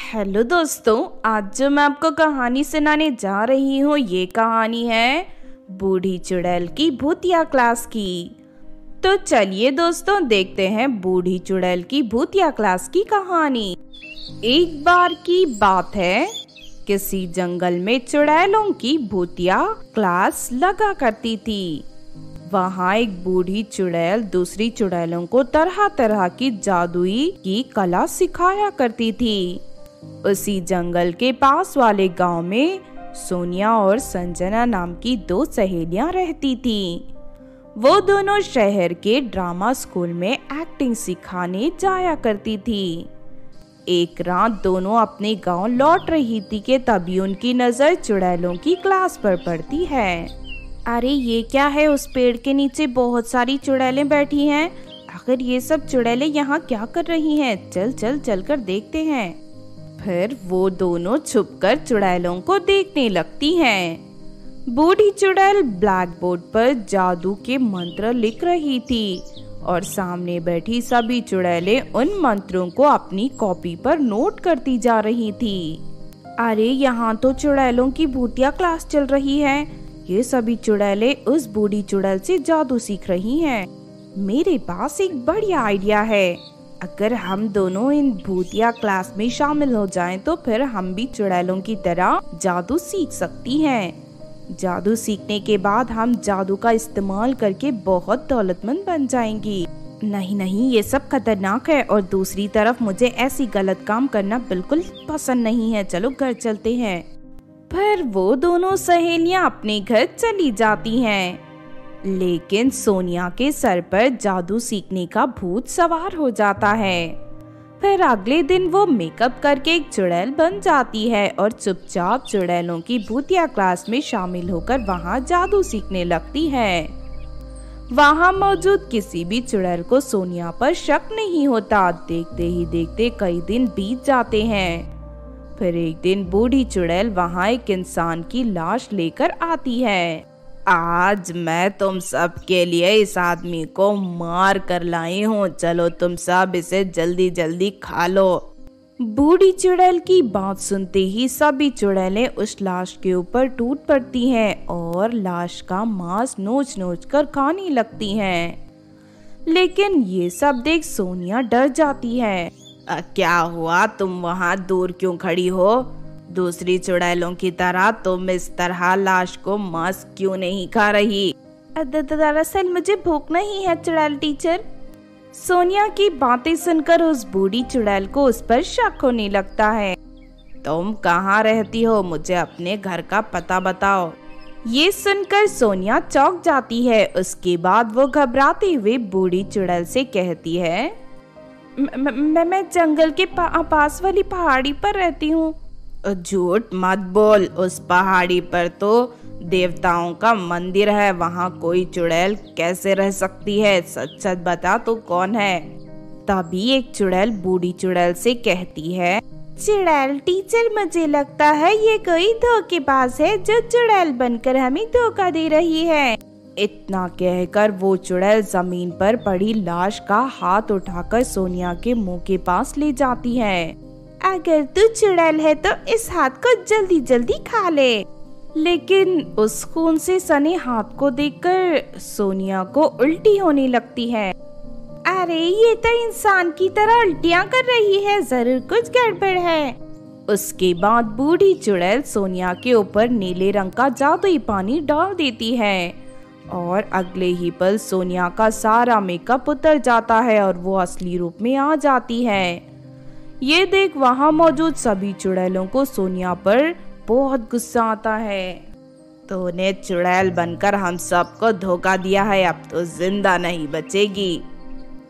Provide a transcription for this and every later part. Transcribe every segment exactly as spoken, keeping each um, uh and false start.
Hello दोस्तों, आज जो मैं आपको कहानी सुनाने जा रही हूँ ये कहानी है बूढ़ी चुड़ैल की भूतिया क्लास की। तो चलिए दोस्तों देखते हैं बूढ़ी चुड़ैल की भूतिया क्लास की कहानी। एक बार की बात है, किसी जंगल में चुड़ैलों की भूतिया क्लास लगा करती थी। वहाँ एक बूढ़ी चुड़ैल दूसरी चुड़ैलों को तरह तरह की जादुई की कला सिखाया करती थी। उसी जंगल के पास वाले गांव में सोनिया और संजना नाम की दो सहेलियां रहती थीं। वो दोनों शहर के ड्रामा स्कूल में एक्टिंग सिखाने जाया करती थीं। एक रात दोनों अपने गांव लौट रही थी कि तभी उनकी नजर चुड़ैलों की क्लास पर पड़ती है। अरे ये क्या है, उस पेड़ के नीचे बहुत सारी चुड़ैलें बैठी हैं। आखिर ये सब चुड़ैलें यहाँ क्या कर रही हैं? चल चल चल कर देखते हैं। फिर वो दोनों छुपकर चुड़ैलों को देखने लगती हैं। बूढ़ी चुड़ैल ब्लैक बोर्ड पर जादू के मंत्र लिख रही थी और सामने बैठी सभी चुड़ैलें उन मंत्रों को अपनी कॉपी पर नोट करती जा रही थी। अरे यहाँ तो चुड़ैलों की भूतिया क्लास चल रही है। ये सभी चुड़ैलें उस बूढ़ी चुड़ैल से जादू सीख रही हैं। मेरे पास एक बढ़िया आइडिया है। अगर हम दोनों इन भूतिया क्लास में शामिल हो जाएं तो फिर हम भी चुड़ैलों की तरह जादू सीख सकती हैं। जादू सीखने के बाद हम जादू का इस्तेमाल करके बहुत दौलतमंद बन जाएंगी। नहीं नहीं, ये सब खतरनाक है और दूसरी तरफ मुझे ऐसी गलत काम करना बिल्कुल पसंद नहीं है। चलो घर चलते हैं। फिर वो दोनों सहेलियां अपने घर चली जाती हैं, लेकिन सोनिया के सर पर जादू सीखने का भूत सवार हो जाता है। फिर अगले दिन वो मेकअप करके एक चुड़ैल बन जाती है और चुपचाप चुड़ैलों की भूतिया क्लास में शामिल होकर वहां जादू सीखने लगती है। वहां मौजूद किसी भी चुड़ैल को सोनिया पर शक नहीं होता। देखते ही देखते कई दिन बीत जाते हैं। फिर एक दिन बूढ़ी चुड़ैल वहां एक इंसान की लाश लेकर आती है। आज मैं तुम सब के लिए इस आदमी को मार कर लाई हूँ, चलो तुम सब इसे जल्दी जल्दी खा लो। बूढ़ी चुड़ैल की बात सुनते ही सभी चुड़ैलें उस लाश के ऊपर टूट पड़ती हैं और लाश का मांस नोच नोच कर खाने लगती हैं। लेकिन ये सब देख सोनिया डर जाती है। आ, क्या हुआ, तुम वहाँ दूर क्यों खड़ी हो? दूसरी चुड़ैलों की तरह तुम इस तरह लाश को मांस क्यों नहीं खा रही? दरअसल मुझे भूख नहीं है चुड़ैल टीचर। सोनिया की बातें सुनकर उस बूढ़ी चुड़ैल को उस पर शक होने लगता है। तुम कहाँ रहती हो? मुझे अपने घर का पता बताओ। ये सुनकर सोनिया चौंक जाती है। उसके बाद वो घबराते हुए बूढ़ी चुड़ैल से कहती है, मैं मैं जंगल के पास वाली पहाड़ी पर रहती हूँ। झूठ मत बोल, उस पहाड़ी पर तो देवताओं का मंदिर है, वहाँ कोई चुड़ैल कैसे रह सकती है? सच सच बता तो कौन है। तभी एक चुड़ैल बूढ़ी चुड़ैल से कहती है, चुड़ैल टीचर मुझे लगता है ये कोई धोखेबाज है जो चुड़ैल बनकर हमें धोखा दे रही है। इतना कहकर वो चुड़ैल जमीन पर पड़ी लाश का हाथ उठाकर सोनिया के मुँह के पास ले जाती है। अगर तू चुड़ैल है तो इस हाथ को जल्दी जल्दी खा ले। लेकिन उस खून से सने हाथ को देखकर सोनिया को उल्टी होने लगती है। अरे ये तो इंसान की तरह उल्टियां कर रही है, जरूर कुछ गड़बड़ है। उसके बाद बूढ़ी चुड़ैल सोनिया के ऊपर नीले रंग का जादुई पानी डाल देती है और अगले ही पल सोनिया का सारा मेकअप उतर जाता है और वो असली रूप में आ जाती है। ये देख वहाँ मौजूद सभी चुड़ैलों को सोनिया पर बहुत गुस्सा आता है। तूने चुड़ैल बनकर हम सबको धोखा दिया है, अब तो जिंदा नहीं बचेगी।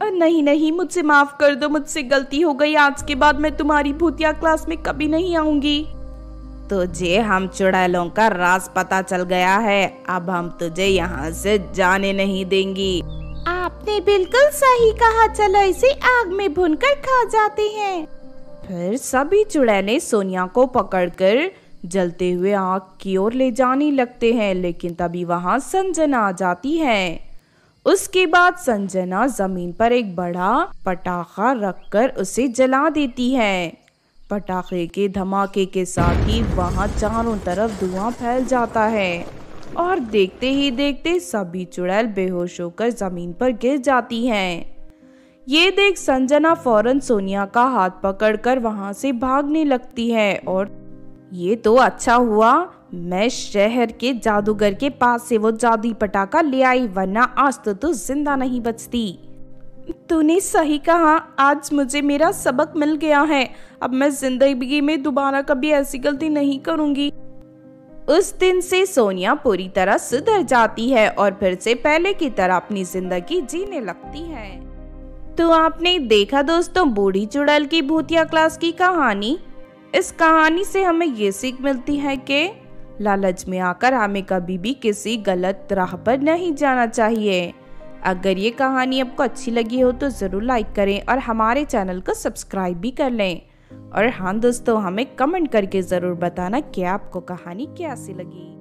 नहीं नहीं, मुझसे माफ कर दो, मुझसे गलती हो गई। आज के बाद मैं तुम्हारी भूतिया क्लास में कभी नहीं आऊंगी। तुझे हम चुड़ैलों का राज पता चल गया है, अब हम तुझे यहाँ से जाने नहीं देंगी। आपने बिल्कुल सही कहा, चलो इसे आग में भूनकर खा जाते हैं। फिर सभी चुड़ैलें सोनिया को पकड़कर जलते हुए आग की ओर ले जाने लगते हैं। लेकिन तभी वहां संजना आ जाती है। उसके बाद संजना जमीन पर एक बड़ा पटाखा रखकर उसे जला देती है। पटाखे के धमाके के साथ ही वहां चारों तरफ धुआं फैल जाता है और देखते ही देखते सभी चुड़ैल बेहोश होकर जमीन पर गिर जाती हैं। ये देख संजना फौरन सोनिया का हाथ पकड़कर वहां से भागने लगती है और ये तो अच्छा हुआ मैं शहर के जादूगर के पास से वो जादुई पटाखा ले आई, वरना आज तो तू जिंदा नहीं बचती। तूने सही कहा, आज मुझे मेरा सबक मिल गया है। अब मैं जिंदगी में दोबारा कभी ऐसी गलती नहीं करूंगी। उस दिन से सोनिया पूरी तरह सुधर जाती है और फिर से पहले की तरह अपनी जिंदगी जीने लगती है। तो आपने देखा दोस्तों बूढ़ी चुड़ैल की भूतिया क्लास की कहानी। इस कहानी से हमें ये सीख मिलती है कि लालच में आकर हमें कभी भी किसी गलत राह पर नहीं जाना चाहिए। अगर ये कहानी आपको अच्छी लगी हो तो ज़रूर लाइक करें और हमारे चैनल को सब्सक्राइब भी कर लें। और हाँ दोस्तों, हमें कमेंट करके ज़रूर बताना कि आपको कहानी कैसी लगी।